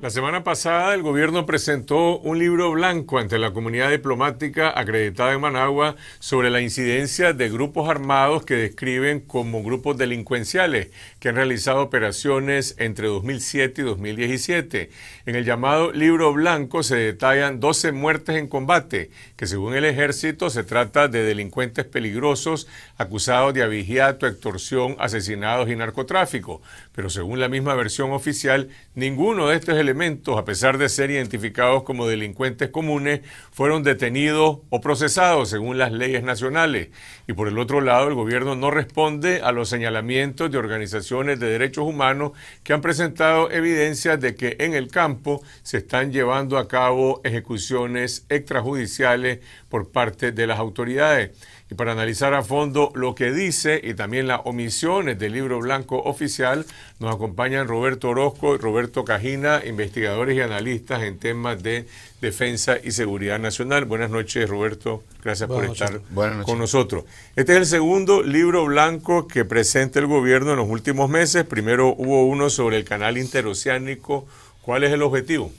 La semana pasada el gobierno presentó un libro blanco ante la comunidad diplomática acreditada en Managua sobre la incidencia de grupos armados que describen como grupos delincuenciales que han realizado operaciones entre 2007 y 2017. En el llamado libro blanco se detallan 12 muertes en combate, que según el ejército se trata de delincuentes peligrosos acusados de abigeato, extorsión, asesinados y narcotráfico. Pero según la misma versión oficial, ninguno de estos elementos, a pesar de ser identificados como delincuentes comunes, fueron detenidos o procesados según las leyes nacionales. Y por el otro lado, el gobierno no responde a los señalamientos de organizaciones de derechos humanos que han presentado evidencias de que en el campo se están llevando a cabo ejecuciones extrajudiciales por parte de las autoridades. Y para analizar a fondo lo que dice y también las omisiones del libro blanco oficial, nos acompañan Roberto Orozco y Roberto Cajina, investigadores y analistas en temas de defensa y seguridad nacional. Buenas noches, Roberto. Gracias por estar con nosotros. Este es el segundo libro blanco que presenta el gobierno en los últimos meses. Primero hubo uno sobre el canal interoceánico. ¿Cuál es el objetivo?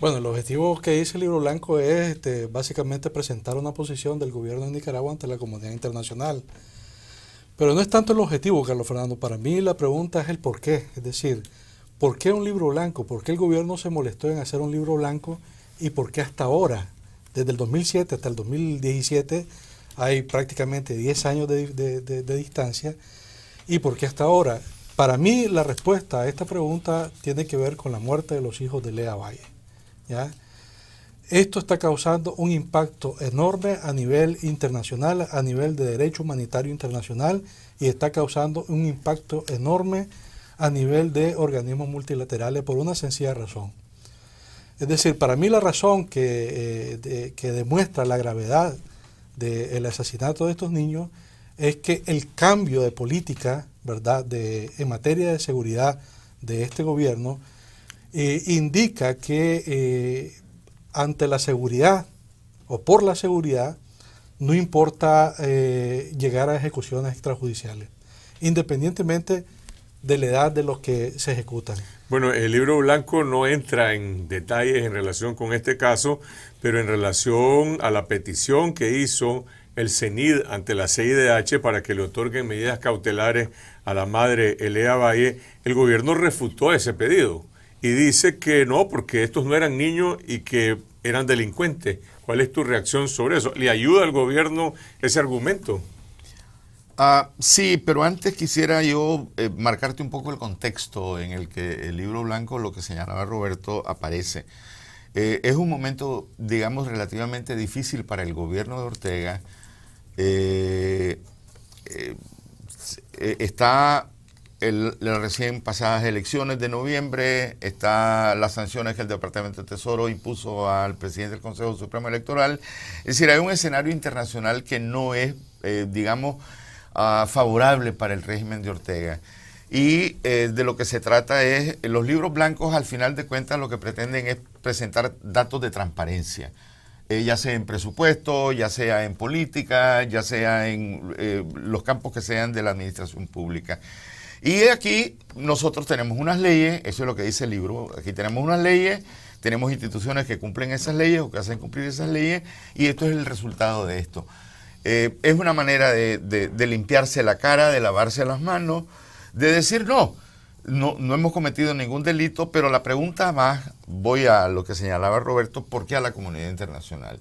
Bueno, el objetivo que dice el libro blanco es básicamente presentar una posición del gobierno de Nicaragua ante la comunidad internacional. Pero no es tanto el objetivo, Carlos Fernando. Para mí la pregunta es el por qué. Es decir, ¿por qué un libro blanco? ¿Por qué el gobierno se molestó en hacer un libro blanco? ¿Y por qué hasta ahora, desde el 2007 hasta el 2017, hay prácticamente 10 años de distancia? ¿Y por qué hasta ahora? Para mí la respuesta a esta pregunta tiene que ver con la muerte de los hijos de Elea Valle. ¿Ya? Esto está causando un impacto enorme a nivel internacional, a nivel de derecho humanitario internacional, y está causando un impacto enorme a nivel de organismos multilaterales por una sencilla razón. Es decir, para mí la razón que demuestra la gravedad del asesinato de estos niños es que el cambio de política, ¿verdad?, en materia de seguridad de este gobierno indica que ante la seguridad o por la seguridad no importa llegar a ejecuciones extrajudiciales, independientemente de la edad de los que se ejecutan. Bueno, el libro blanco no entra en detalles en relación con este caso, pero en relación a la petición que hizo el CENID ante la CIDH para que le otorguen medidas cautelares a la madre Elea Valle, el gobierno refutó ese pedido. Y dice que no, porque estos no eran niños y que eran delincuentes. ¿Cuál es tu reacción sobre eso? ¿Le ayuda al gobierno ese argumento? Sí, pero antes quisiera yo marcarte un poco el contexto en el que el libro blanco, lo que señalaba Roberto, aparece. Es un momento, digamos, relativamente difícil para el gobierno de Ortega. Está... las recién pasadas elecciones de noviembre, está las sanciones que el Departamento de Tesoro impuso al presidente del Consejo Supremo Electoral. Es decir, hay un escenario internacional que no es, digamos, favorable para el régimen de Ortega. Y de lo que se trata es, los libros blancos al final de cuentas lo que pretenden es presentar datos de transparencia. Ya sea en presupuesto, ya sea en política, ya sea en los campos que sean de la administración pública. Y aquí nosotros tenemos unas leyes, eso es lo que dice el libro, aquí tenemos unas leyes, tenemos instituciones que cumplen esas leyes o que hacen cumplir esas leyes, y esto es el resultado de esto. Es una manera de limpiarse la cara, de lavarse las manos, de decir no hemos cometido ningún delito, pero la pregunta más, voy a lo que señalaba Roberto, ¿por qué a la comunidad internacional?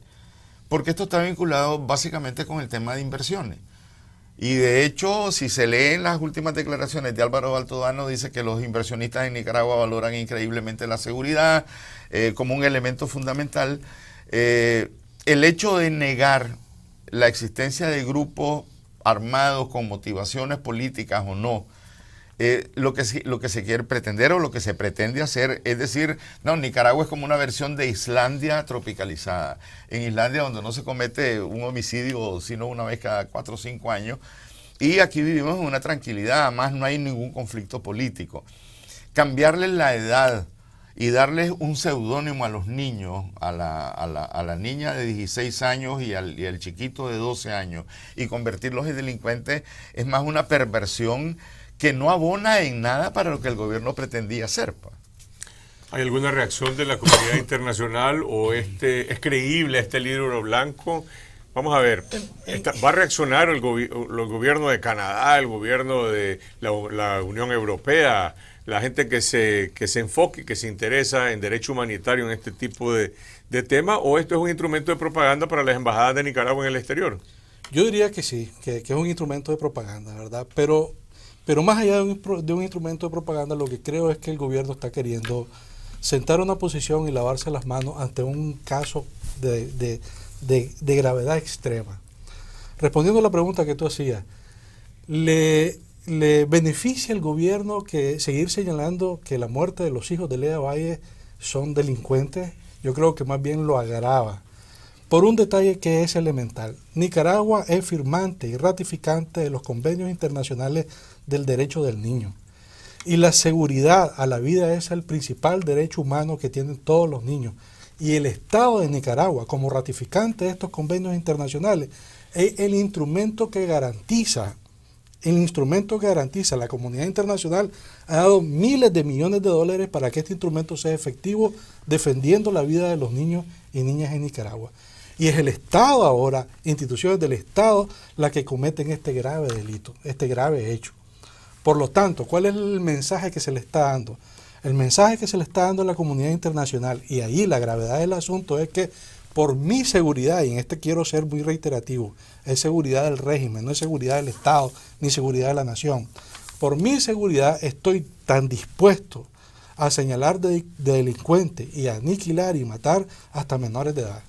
Porque esto está vinculado básicamente con el tema de inversiones. Y de hecho, si se leen las últimas declaraciones de Álvaro Baltodano, dice que los inversionistas en Nicaragua valoran increíblemente la seguridad como un elemento fundamental. El hecho de negar la existencia de grupos armados con motivaciones políticas o no, lo que se quiere pretender o lo que se pretende hacer es decir, no, Nicaragua es como una versión de Islandia tropicalizada. En Islandia, donde no se comete un homicidio sino una vez cada 4 o 5 años, y aquí vivimos en una tranquilidad, además no hay ningún conflicto político. Cambiarles la edad y darles un seudónimo a los niños, a la niña de 16 años y al chiquito de 12 años, y convertirlos en delincuentes, es más una perversión que no abona en nada para lo que el gobierno pretendía hacer. ¿Hay alguna reacción de la comunidad internacional o es creíble este libro blanco? Vamos a ver, ¿va a reaccionar el gobierno de Canadá, el gobierno de la Unión Europea, la gente que se enfoque, que se interesa en derecho humanitario en este tipo de tema, o esto es un instrumento de propaganda para las embajadas de Nicaragua en el exterior? Yo diría que sí, que es un instrumento de propaganda, ¿verdad? Pero más allá de un instrumento de propaganda, lo que creo es que el gobierno está queriendo sentar una posición y lavarse las manos ante un caso de gravedad extrema. Respondiendo a la pregunta que tú hacías, ¿le beneficia al gobierno que seguir señalando que la muerte de los hijos de Elea Valle son delincuentes? Yo creo que más bien lo agrava, por un detalle que es elemental. Nicaragua es firmante y ratificante de los convenios internacionales del derecho del niño. Y la seguridad a la vida es el principal derecho humano que tienen todos los niños. Y el Estado de Nicaragua, como ratificante de estos convenios internacionales, es el instrumento que garantiza, la comunidad internacional ha dado miles de millones de dólares para que este instrumento sea efectivo, defendiendo la vida de los niños y niñas en Nicaragua. Y es el Estado ahora, instituciones del Estado, las que cometen este grave delito, este grave hecho. Por lo tanto, ¿cuál es el mensaje que se le está dando? El mensaje que se le está dando a la comunidad internacional, y ahí la gravedad del asunto, es que por mi seguridad, y en este quiero ser muy reiterativo, es seguridad del régimen, no es seguridad del Estado, ni seguridad de la nación. Por mi seguridad estoy tan dispuesto a señalar de delincuentes y a aniquilar y matar hasta menores de edad.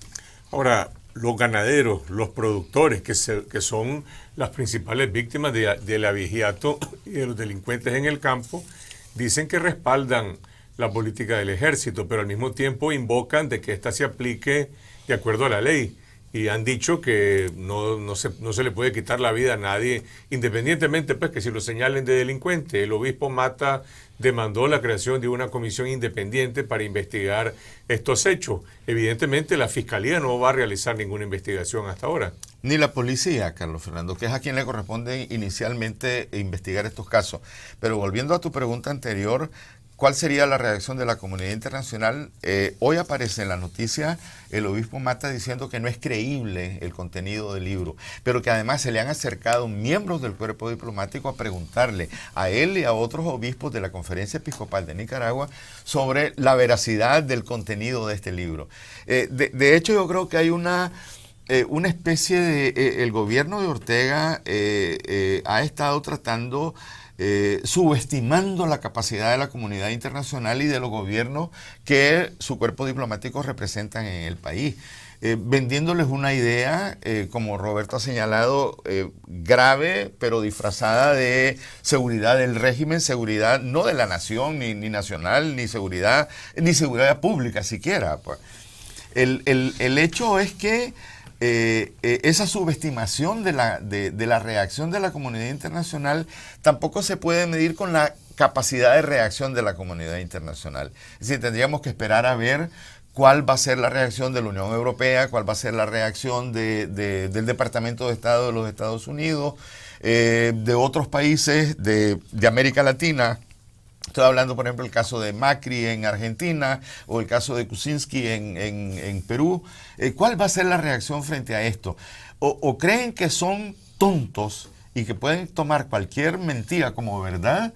Ahora, los ganaderos, los productores, que son las principales víctimas del abigeato y de los delincuentes en el campo, dicen que respaldan la política del ejército, pero al mismo tiempo invocan de que ésta se aplique de acuerdo a la ley. Y han dicho que no se le puede quitar la vida a nadie, independientemente, pues, que si lo señalen de delincuente. El obispo Mata demandó la creación de una comisión independiente para investigar estos hechos. Evidentemente, la Fiscalía no va a realizar ninguna investigación hasta ahora. Ni la policía, Carlos Fernando, que es a quien le corresponde inicialmente investigar estos casos. Pero volviendo a tu pregunta anterior, ¿cuál sería la reacción de la comunidad internacional? Hoy aparece en la noticia el obispo Mata diciendo que no es creíble el contenido del libro, pero que además se le han acercado miembros del cuerpo diplomático a preguntarle a él y a otros obispos de la Conferencia Episcopal de Nicaragua sobre la veracidad del contenido de este libro. De hecho, yo creo que hay una especie de... el gobierno de Ortega ha estado tratando... subestimando la capacidad de la comunidad internacional y de los gobiernos que su cuerpo diplomático representan en el país, vendiéndoles una idea, como Roberto ha señalado, grave pero disfrazada de seguridad del régimen, seguridad no de la nación, ni nacional, ni seguridad pública siquiera. Pues. El hecho es que esa subestimación de la reacción de la comunidad internacional tampoco se puede medir con la capacidad de reacción de la comunidad internacional. Es decir, tendríamos que esperar a ver cuál va a ser la reacción de la Unión Europea, cuál va a ser la reacción del Departamento de Estado de los Estados Unidos, de otros países de América Latina. Estoy hablando, por ejemplo, el caso de Macri en Argentina o el caso de Kuczynski en Perú. ¿Cuál va a ser la reacción frente a esto? ¿O creen que son tontos y que pueden tomar cualquier mentira como verdad?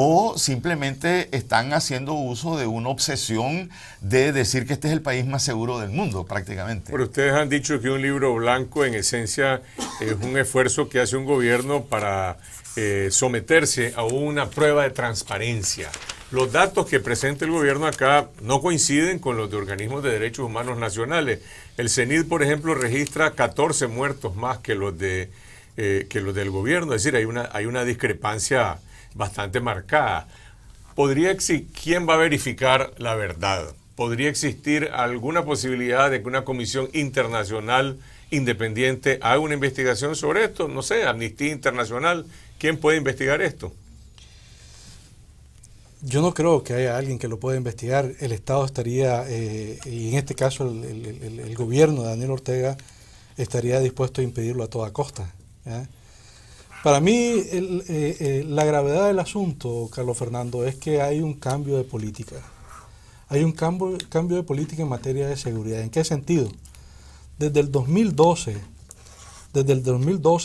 ¿O simplemente están haciendo uso de una obsesión de decir que este es el país más seguro del mundo, prácticamente? Pero ustedes han dicho que un libro blanco, en esencia, es un esfuerzo que hace un gobierno para... someterse a una prueba de transparencia. Los datos que presenta el gobierno acá no coinciden con los de organismos de derechos humanos nacionales. El CENIDH, por ejemplo, registra 14 muertos más que los del gobierno. Es decir, hay una discrepancia bastante marcada. ¿Quién va a verificar la verdad? ¿Podría existir alguna posibilidad de que una comisión internacional independiente haga una investigación sobre esto? No sé, Amnistía Internacional... ¿Quién puede investigar esto? Yo no creo que haya alguien que lo pueda investigar. El Estado estaría, y en este caso el gobierno de Daniel Ortega, estaría dispuesto a impedirlo a toda costa, ¿ya? Para mí, la gravedad del asunto, Carlos Fernando, es que hay un cambio de política. Hay un cambio de política en materia de seguridad. ¿En qué sentido? Desde el 2012,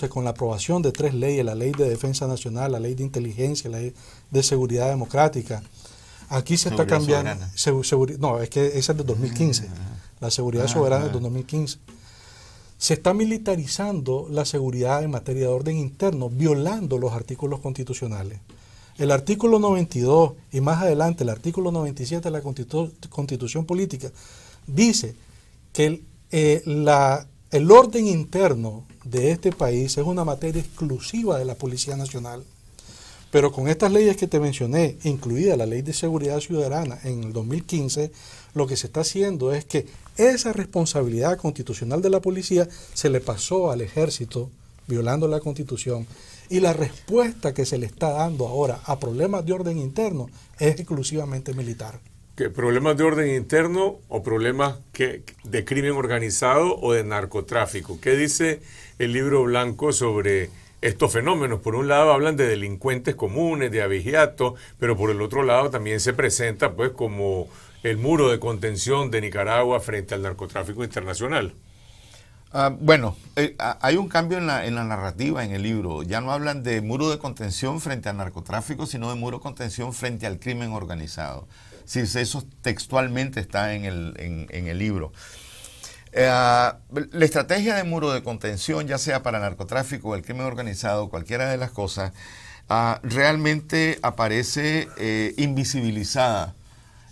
con la aprobación de 3 leyes, la Ley de Defensa Nacional, la Ley de Inteligencia, la Ley de Seguridad Democrática, aquí se está cambiando. No, es que esa es de 2015. La seguridad soberana es de 2015. Se está militarizando la seguridad en materia de orden interno, violando los artículos constitucionales. El artículo 92 y más adelante el artículo 97 de la Constitución Política dice que el orden interno de este país es una materia exclusiva de la Policía Nacional. Pero con estas leyes que te mencioné, incluida la Ley de Seguridad Ciudadana en el 2015, lo que se está haciendo es que esa responsabilidad constitucional de la policía se le pasó al ejército, violando la Constitución, y la respuesta que se le está dando ahora a problemas de orden interno es exclusivamente militar. ¿Qué problemas de orden interno o problemas de crimen organizado o de narcotráfico? ¿Qué dice el Libro Blanco sobre estos fenómenos? Por un lado hablan de delincuentes comunes, de abigeatos, pero por el otro lado también se presenta pues como el muro de contención de Nicaragua frente al narcotráfico internacional. Bueno, hay un cambio en la narrativa en el libro. Ya no hablan de muro de contención frente al narcotráfico, sino de muro de contención frente al crimen organizado. Sí, eso textualmente está en el libro. La estrategia de muro de contención, ya sea para narcotráfico o el crimen organizado, cualquiera de las cosas, realmente aparece invisibilizada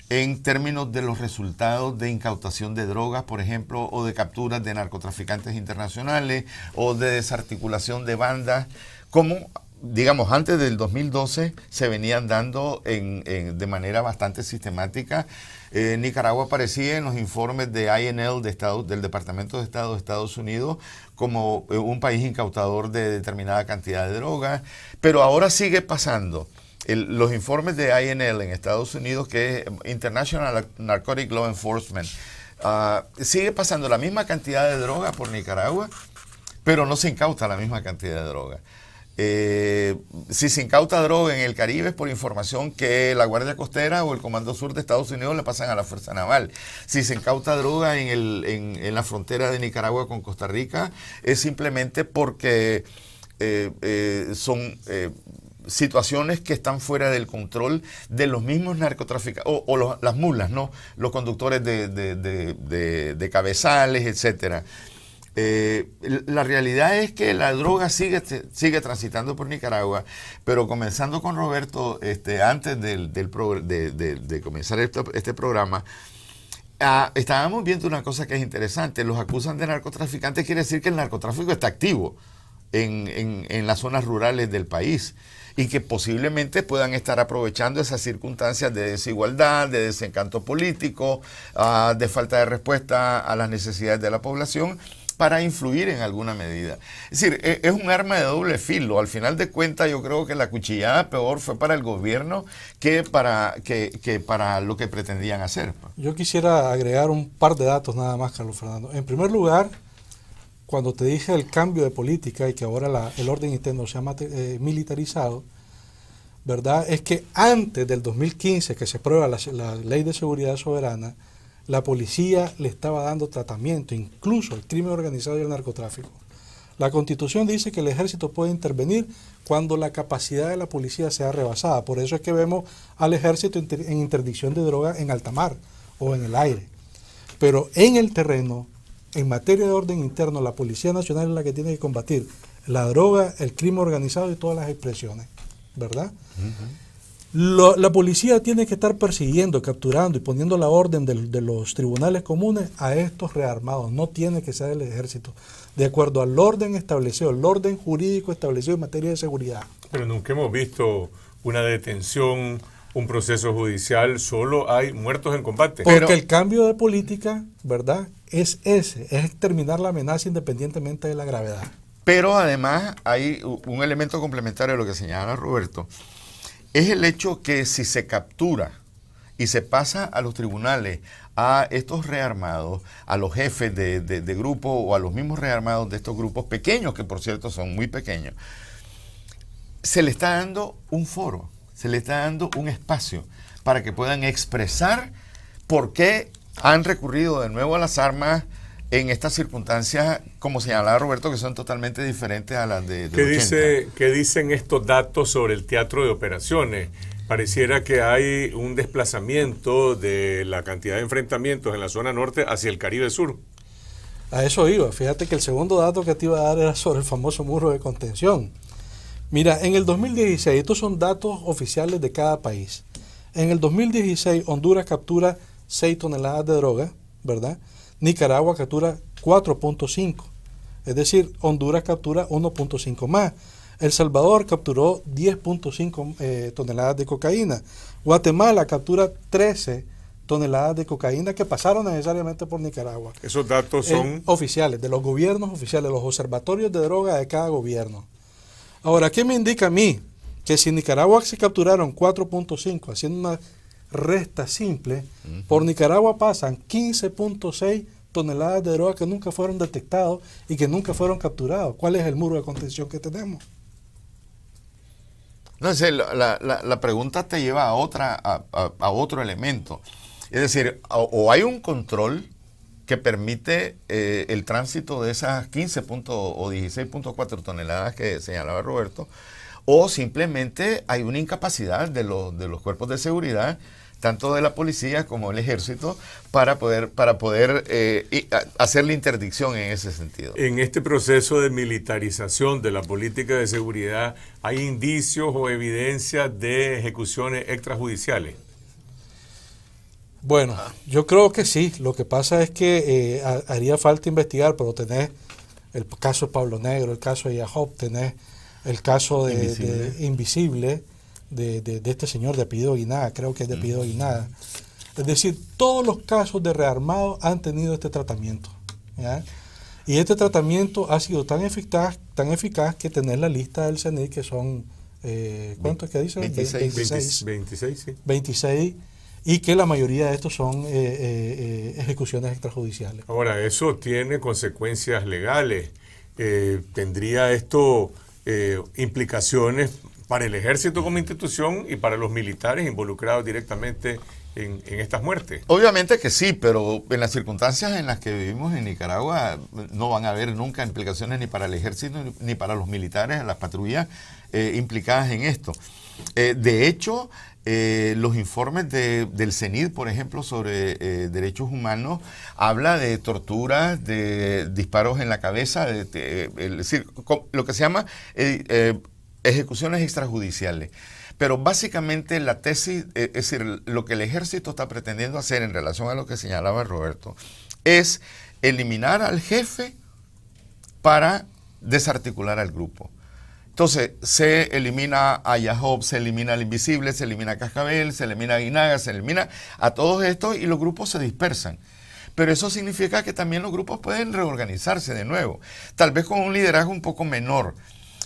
en términos de los resultados de incautación de drogas, por ejemplo, o de capturas de narcotraficantes internacionales, o de desarticulación de bandas, como, digamos, antes del 2012 se venían dando de manera bastante sistemática. Nicaragua aparecía en los informes de INL, del Departamento de Estado de Estados Unidos, como un país incautador de determinada cantidad de drogas, pero ahora sigue pasando. Los informes de INL en Estados Unidos, que es International Narcotic Law Enforcement, sigue pasando la misma cantidad de droga por Nicaragua, pero no se incauta la misma cantidad de droga. Si se incauta droga en el Caribe es por información que la Guardia Costera o el Comando Sur de Estados Unidos le pasan a la Fuerza Naval. Si se incauta droga en la frontera de Nicaragua con Costa Rica es simplemente porque son situaciones que están fuera del control de los mismos narcotraficantes o las mulas, ¿no? Los conductores de cabezales, etcétera. La realidad es que la droga sigue transitando por Nicaragua, pero comenzando con Roberto, antes de comenzar este programa, estábamos viendo una cosa que es interesante. Los acusan de narcotraficantes, quiere decir que el narcotráfico está activo en las zonas rurales del país y que posiblemente puedan estar aprovechando esas circunstancias de desigualdad, de desencanto político, de falta de respuesta a las necesidades de la población para influir en alguna medida. Es decir, es un arma de doble filo. Al final de cuentas, yo creo que la cuchillada peor fue para el gobierno que para lo que pretendían hacer. Yo quisiera agregar un par de datos nada más, Carlos Fernando. En primer lugar, cuando te dije el cambio de política y que ahora el orden interno se ha militarizado, ¿verdad? Es que antes del 2015, que se aprueba la Ley de Seguridad Soberana, la policía le estaba dando tratamiento, incluso al crimen organizado y al narcotráfico. La Constitución dice que el ejército puede intervenir cuando la capacidad de la policía sea rebasada. Por eso es que vemos al ejército en interdicción de drogas en alta mar o en el aire. Pero en el terreno, en materia de orden interno, la Policía Nacional es la que tiene que combatir la droga, el crimen organizado y todas las expresiones, ¿verdad? La policía tiene que estar persiguiendo, capturando y poniendo la orden de los tribunales comunes a estos rearmados. No tiene que ser el ejército, de acuerdo al orden establecido, el orden jurídico establecido en materia de seguridad. Pero nunca hemos visto una detención, un proceso judicial, solo hay muertos en combate. Porque el cambio de política, ¿verdad?, es ese, es exterminar la amenaza independientemente de la gravedad. Pero además hay un elemento complementario a lo que señala Roberto. Es el hecho que si se captura y se pasa a los tribunales a estos rearmados, a los jefes de grupo o a los mismos rearmados de estos grupos pequeños, que por cierto son muy pequeños, se le está dando un foro, se le está dando un espacio para que puedan expresar por qué han recurrido de nuevo a las armas en estas circunstancias, como señalaba Roberto, que son totalmente diferentes a las de ¿Qué dicen estos datos sobre el teatro de operaciones? Pareciera que hay un desplazamiento de la cantidad de enfrentamientos en la zona norte hacia el Caribe Sur. A eso iba. Fíjate que el segundo dato que te iba a dar era sobre el famoso muro de contención. Mira, en el 2016, estos son datos oficiales de cada país. En el 2016, Honduras captura 6 toneladas de droga, ¿verdad? Nicaragua captura 4.5, es decir, Honduras captura 1.5 más. El Salvador capturó 10.5 toneladas de cocaína. Guatemala captura 13 toneladas de cocaína que pasaron necesariamente por Nicaragua. Esos datos son oficiales, de los gobiernos oficiales, los observatorios de droga de cada gobierno. Ahora, ¿qué me indica a mí? Que si en Nicaragua se capturaron 4.5, haciendo una resta simple, por Nicaragua pasan 15.6 toneladas de droga que nunca fueron detectados y que nunca fueron capturados. ¿Cuál es el muro de contención que tenemos? No sé, la pregunta te lleva a otro elemento. Es decir, o hay un control que permite el tránsito de esas 15. o 16.4 toneladas que señalaba Roberto, o simplemente hay una incapacidad de los cuerpos de seguridad, tanto de la policía como del ejército, para poder hacer la interdicción en ese sentido. En este proceso de militarización de la política de seguridad, ¿hay indicios o evidencias de ejecuciones extrajudiciales? Bueno, yo creo que sí. Lo que pasa es que haría falta investigar, pero tenés el caso de Pablo Negro, el caso de Yahob, tenés el caso de Invisible de este señor de apellido Guinada, creo que es de apellido Guinada. Es decir, todos los casos de rearmado han tenido este tratamiento, ¿ya? Y este tratamiento ha sido tan eficaz que tener la lista del CENI, que son, ¿cuántos que dicen? 26, y que la mayoría de estos son ejecuciones extrajudiciales. Ahora, eso tiene consecuencias legales. ¿Tendría esto implicaciones para el ejército como institución y para los militares involucrados directamente en estas muertes? Obviamente que sí, pero en las circunstancias en las que vivimos en Nicaragua no van a haber nunca implicaciones ni para el ejército ni para los militares, las patrullas implicadas en esto. De hecho, los informes del CENIDH, por ejemplo, sobre derechos humanos, habla de torturas, de disparos en la cabeza, es decir, lo que se llama ejecuciones extrajudiciales. Pero básicamente la tesis, es decir, lo que el ejército está pretendiendo hacer en relación a lo que señalaba Roberto, es eliminar al jefe para desarticular al grupo. Entonces, se elimina a Yahob, se elimina al Invisible, se elimina a Cascabel, se elimina a Guinaga, se elimina a todos estos y los grupos se dispersan. Pero eso significa que también los grupos pueden reorganizarse de nuevo, tal vez con un liderazgo un poco menor.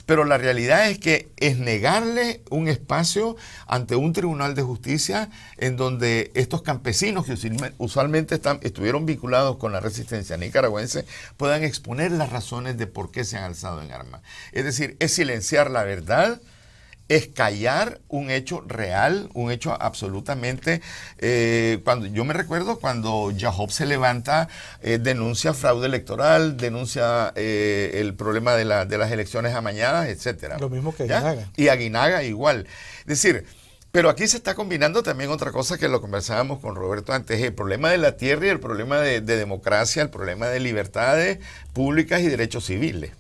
Pero la realidad es que es negarle un espacio ante un tribunal de justicia en donde estos campesinos que usualmente estuvieron vinculados con la resistencia nicaragüense puedan exponer las razones de por qué se han alzado en armas. Es decir, es silenciar la verdad, es callar un hecho real, un hecho absolutamente... yo me recuerdo cuando Yahob se levanta, denuncia fraude electoral, denuncia el problema de las elecciones amañadas, etc. Lo mismo que Guinaga. Y a Guinaga igual. Es decir, pero aquí se está combinando también otra cosa que lo conversábamos con Roberto antes, el problema de la tierra y el problema de democracia, el problema de libertades públicas y derechos civiles.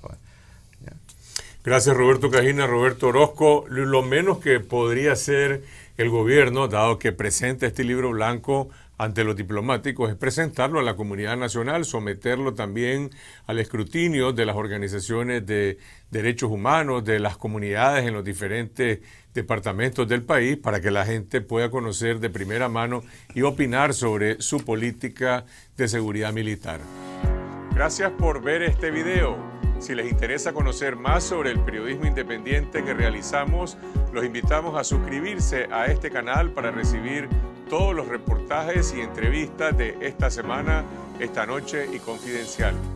Gracias, Roberto Cajina, Roberto Orozco. Lo menos que podría hacer el gobierno, dado que presenta este libro blanco ante los diplomáticos, es presentarlo a la comunidad nacional, someterlo también al escrutinio de las organizaciones de derechos humanos, de las comunidades en los diferentes departamentos del país, para que la gente pueda conocer de primera mano y opinar sobre su política de seguridad militar. Gracias por ver este video. Si les interesa conocer más sobre el periodismo independiente que realizamos, los invitamos a suscribirse a este canal para recibir todos los reportajes y entrevistas de esta semana, esta noche y Confidencial.